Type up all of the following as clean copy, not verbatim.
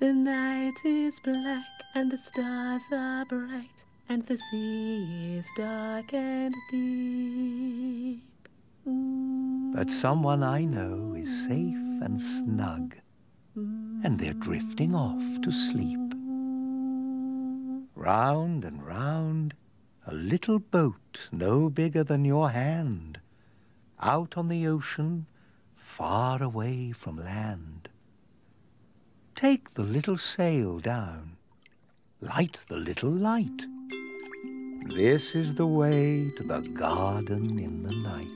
The night is black and the stars are bright, and the sea is dark and deep. But someone I know is safe and snug, and they're drifting off to sleep. Round and round, a little boat no bigger than your hand, out on the ocean, far away from land. Take the little sail down, light the little light. This is the way to the garden in the night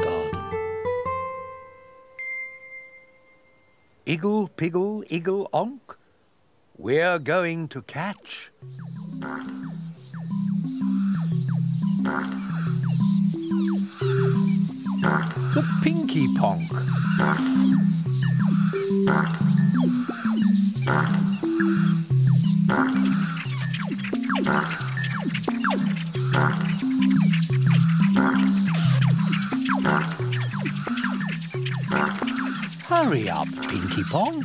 garden. Iggle Piggle, Iggle Onk, we're going to catch the Pinky Ponk. Hurry up, Pinky Ponk.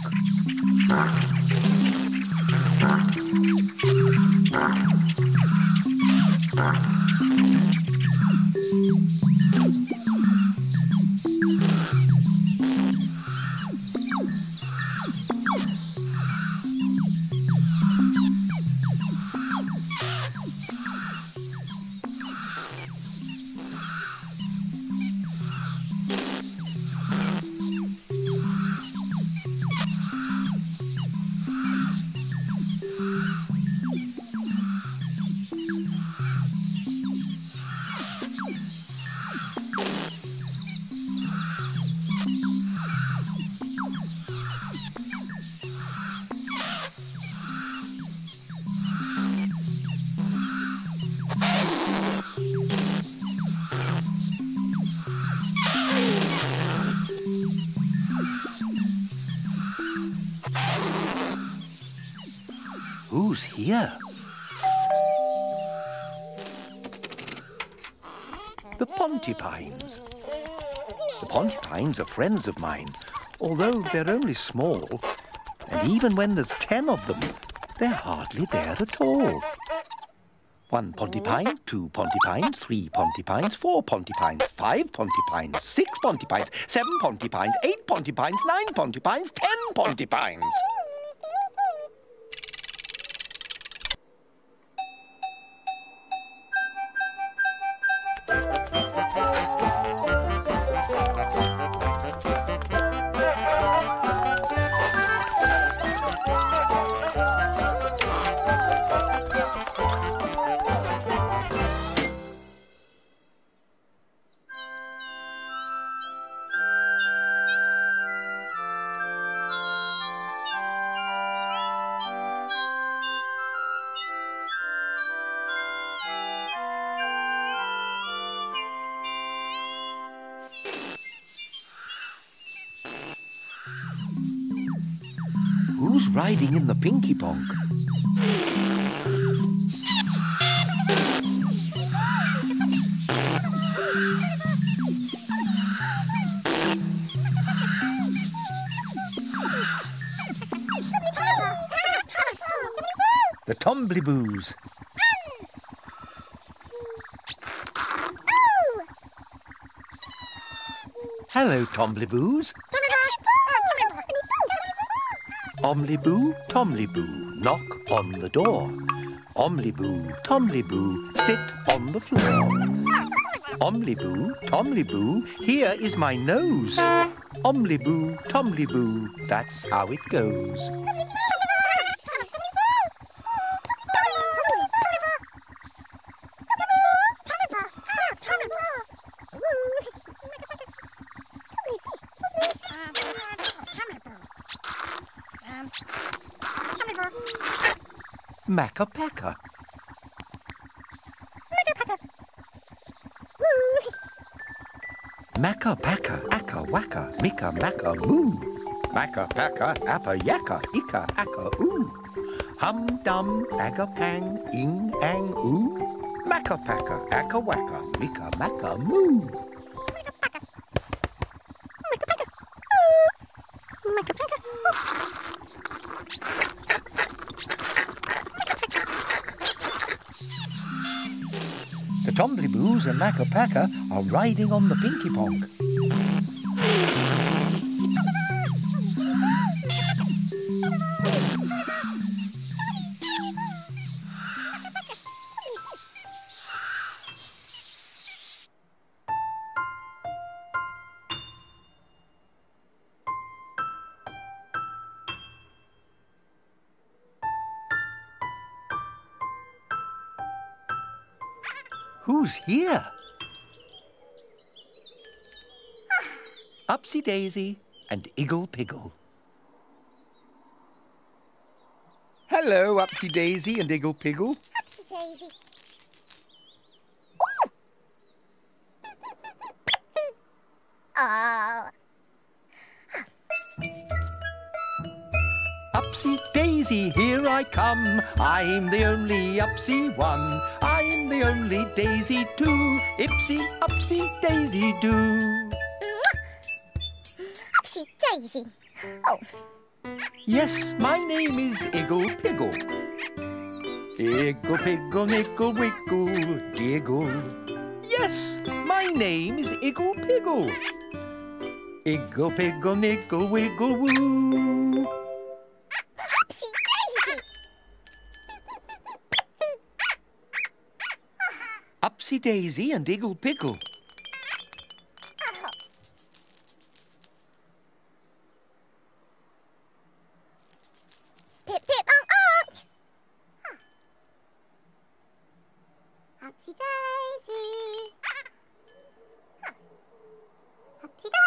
Who's here? The Pontipines. The Pontipines are friends of mine, although they're only small. And even when there's 10 of them, they're hardly there at all. 1 Pontipine, 2 Pontipines, 3 Pontipines, 4 Pontipines, 5 Pontipines, 6 Pontipines, 7 Pontipines, 8 Pontipines, 9 Pontipines, 10 Pontipines. Who's riding in the Pinky Ponk? The Tombliboos. Hello, Tombliboos. Omliboo, Tomliboo, knock on the door. Omliboo, Tomliboo, sit on the floor. Omliboo, Tomliboo, here is my nose. Omliboo, Tomliboo, that's how it goes. Makka Pakka. Makka Pakka, akka waka, mika makka moo. Makka Pakka, appa yakka, ika akka oo. Hum dum, aga pang, ing ang oo. Makka Pakka, akka waka, mika makka moo. Tombliboos and Makka Pakka are riding on the Pinky Ponk. Who's here? Upsy Daisy and Iggle Piggle. Hello, Upsy Daisy and Iggle Piggle. Upsy Daisy. Oh. Upsy Daisy, here I come. I'm the only Upsy one. I'm the only Daisy too. Ipsy, Upsy, Daisy do. Upsy Daisy. Oh. Yes, my name is Iggle Piggle. Iggle Piggle, Niggle Wiggle, Diggle. Yes, my name is Iggle Piggle. Iggle Piggle, Niggle Wiggle Woo. Upsy Daisy and Iggle Piggle. Oh. Pip, pip, onk, onk. Huh. Upsy Daisy. Huh. Upsy Daisy.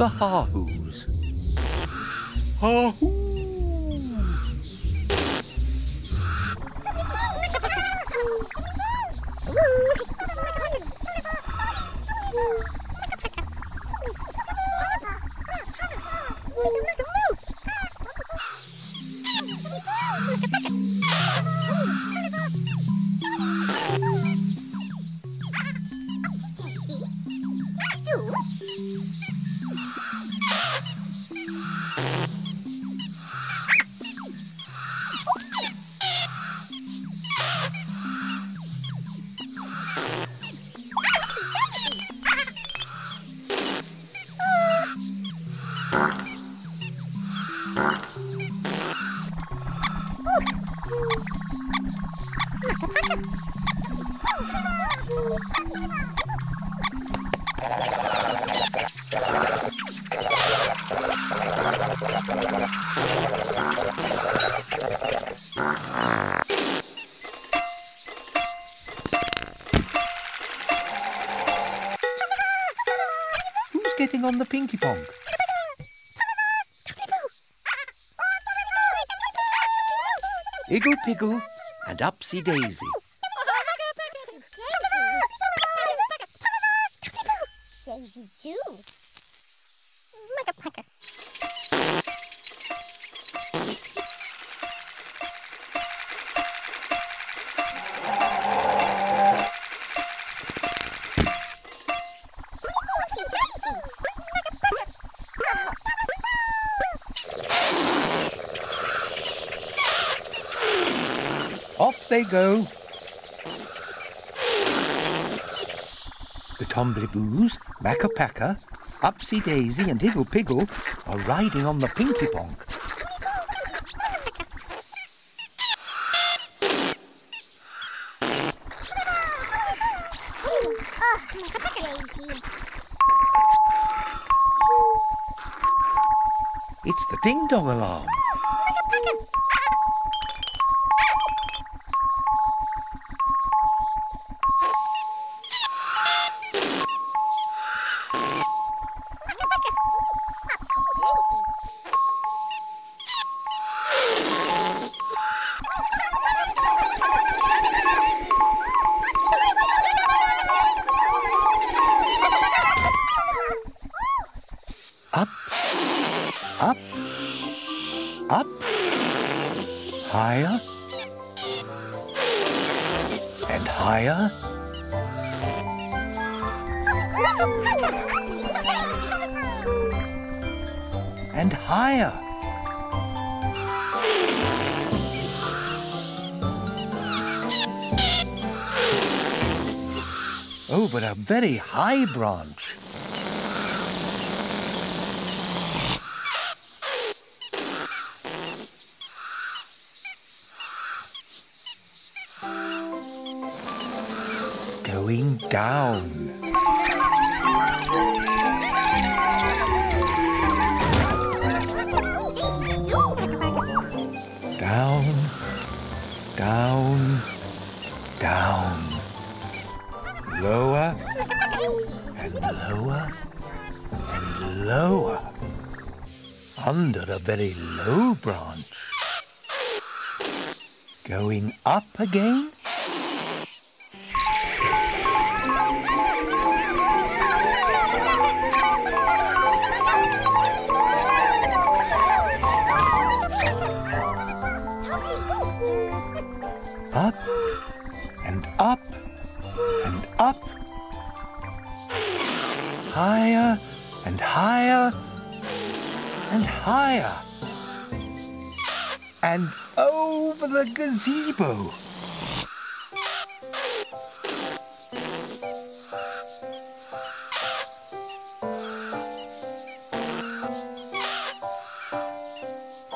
The Haahoos. Haahoos. Who's getting on the Pinky Ponk? Iggle Piggle and Upsy Daisy. Daisy do. They go. The Tombliboos, Makka Pakka, Upsy Daisy and Iggle Piggle are riding on the Pinky Ponk. It's the ding-dong alarm. Up, higher, and higher. And higher. Over a very high branch. Going down. Down, down, down. Lower and lower and lower. Under a very low branch. Going up again. Up and up and up. Higher and higher and higher. And over the gazebo.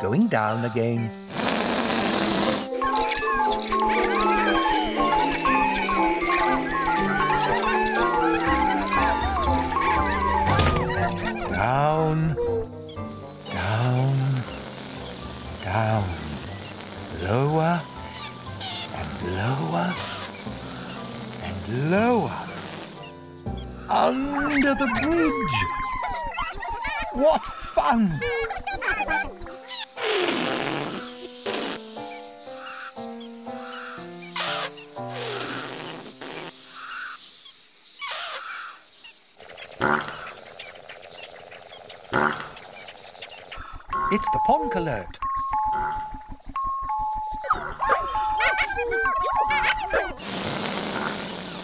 Going down again. Down, down, down, lower and lower and lower, under the bridge. What fun! It's the Ponk alert.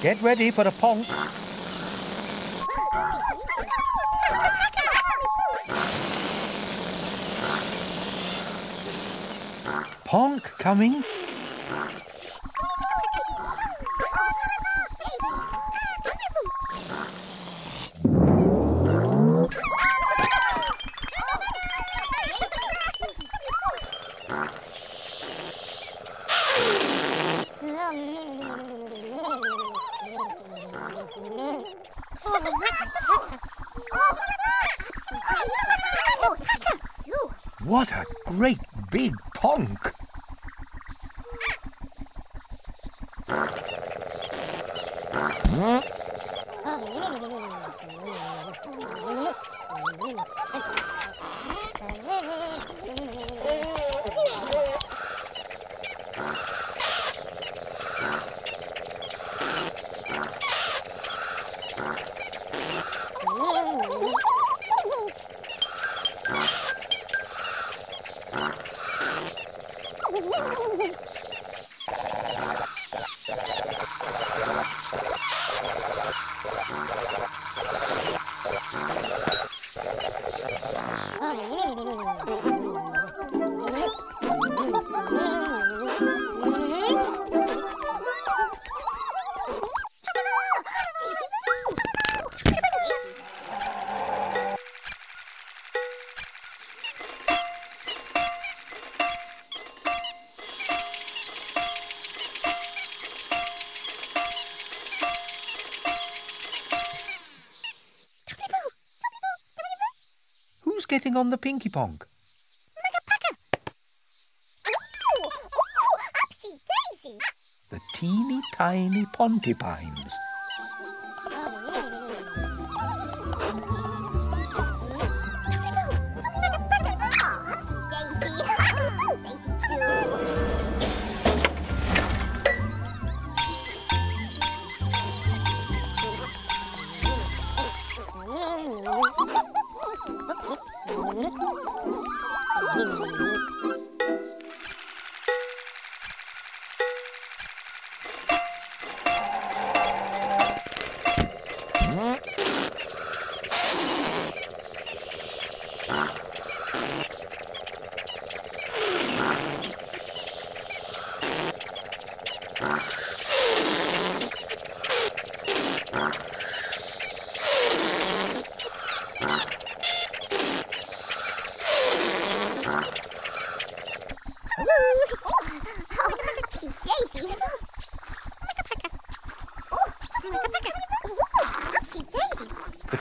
Get ready for a Ponk. Ponk coming. What a great big Ponk! Getting on the Pinky Ponk. Makka Pakka. Oh, Upsy Daisy. The teeny tiny Pontipines.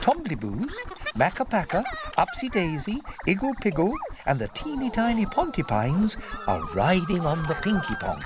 Tombliboos, Makka Pakka, Upsy Daisy, Iggle Piggle, and the teeny tiny Pontipines are riding on the Pinky Ponk.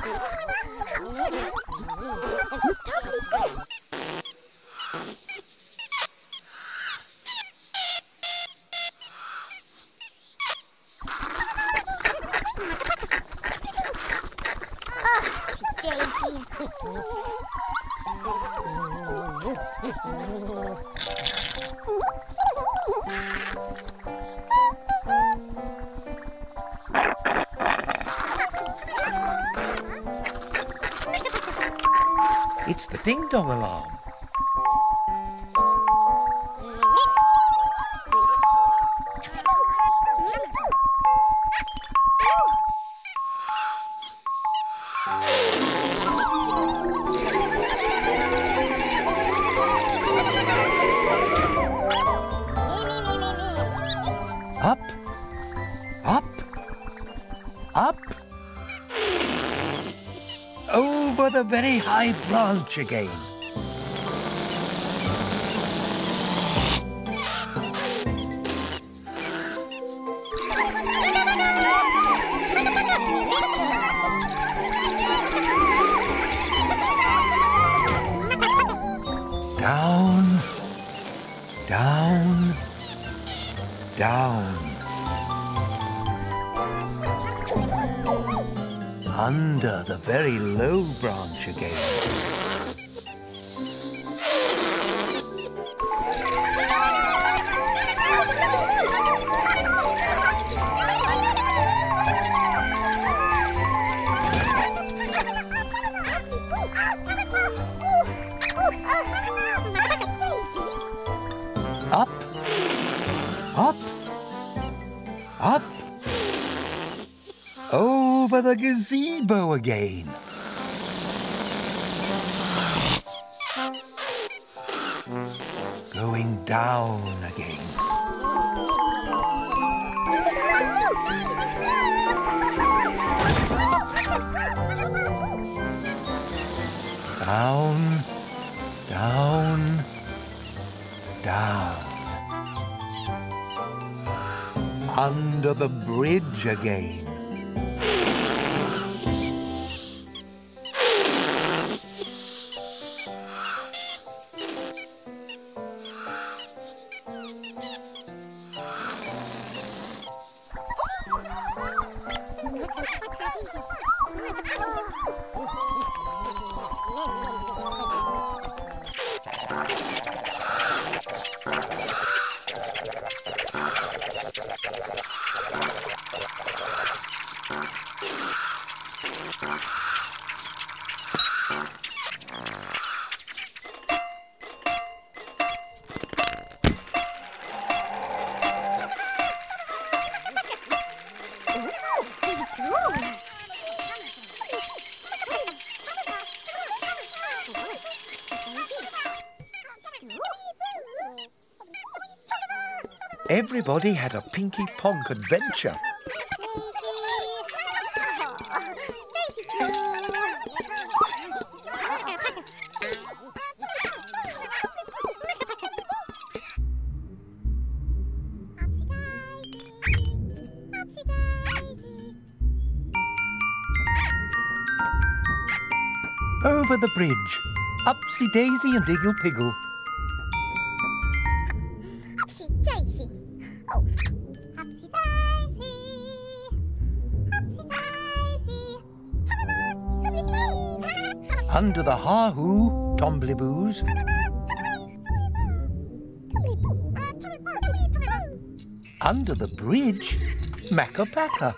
It's the ding-dong alarm. Up, up, up. Over the very high branch again. Down, down, down. Under the very low branch again. Up, up, up. Over the gazebo again. Going down again. Down, down, down. Under the bridge again. Everybody had a Pinky Ponk adventure. Over the bridge, Upsy Daisy and Iggle Piggle. Upsy Daisy. Oh, Upsy Daisy. Upsy Daisy. Under the Haahoos, Tombliboos. Under the bridge, Makka Pakka.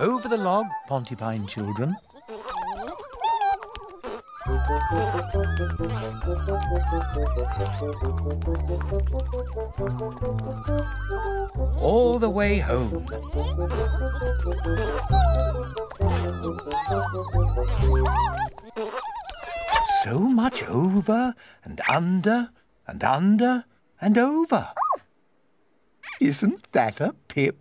Over the log, Pontipine children. All the way home. So much over and under and under and over. Isn't that a pip?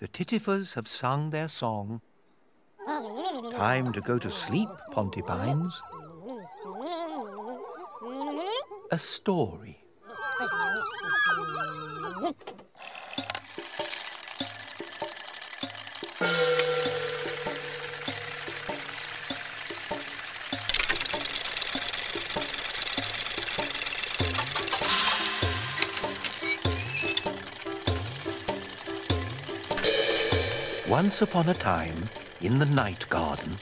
The Tittifers have sung their song. Time to go to sleep, Pontipines. A story. Once upon a time, in the night garden.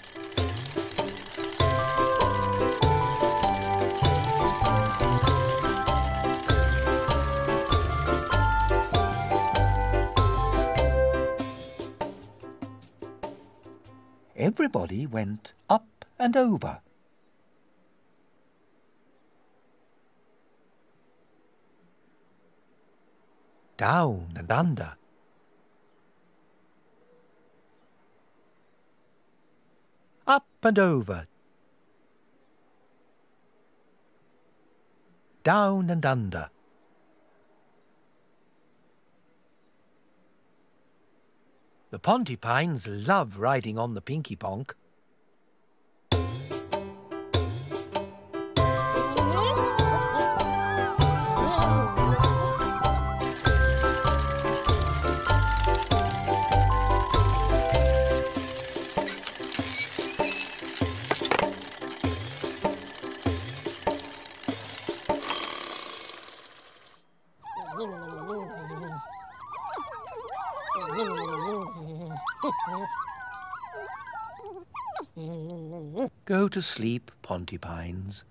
Everybody went up and over. Down and under. Up and over. Down and under. The Pontipines love riding on the Pinky Ponk. Go to sleep, Pontipines.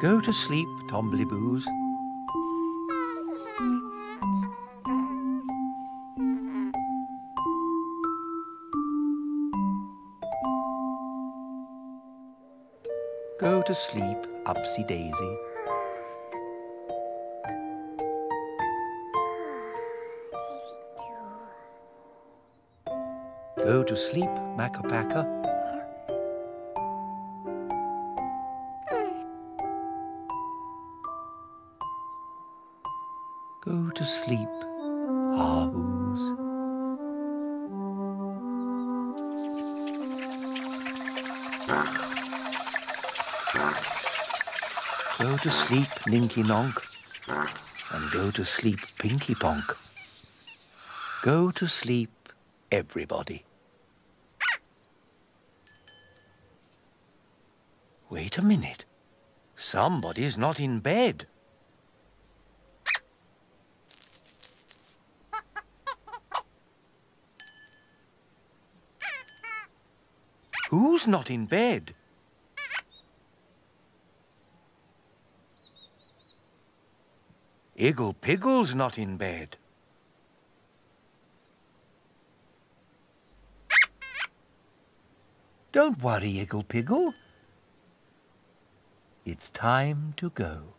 Go to sleep, Tombliboos. Go to sleep, Upsy Daisy. Go to sleep, Makka Pakka. Go to sleep, Haahoos. Go to sleep, Ninky Nonk, and go to sleep, Pinky Ponk. Go to sleep, everybody. Wait a minute. Somebody's not in bed. Who's not in bed? Iggle Piggle's not in bed. Don't worry, Iggle Piggle. It's time to go.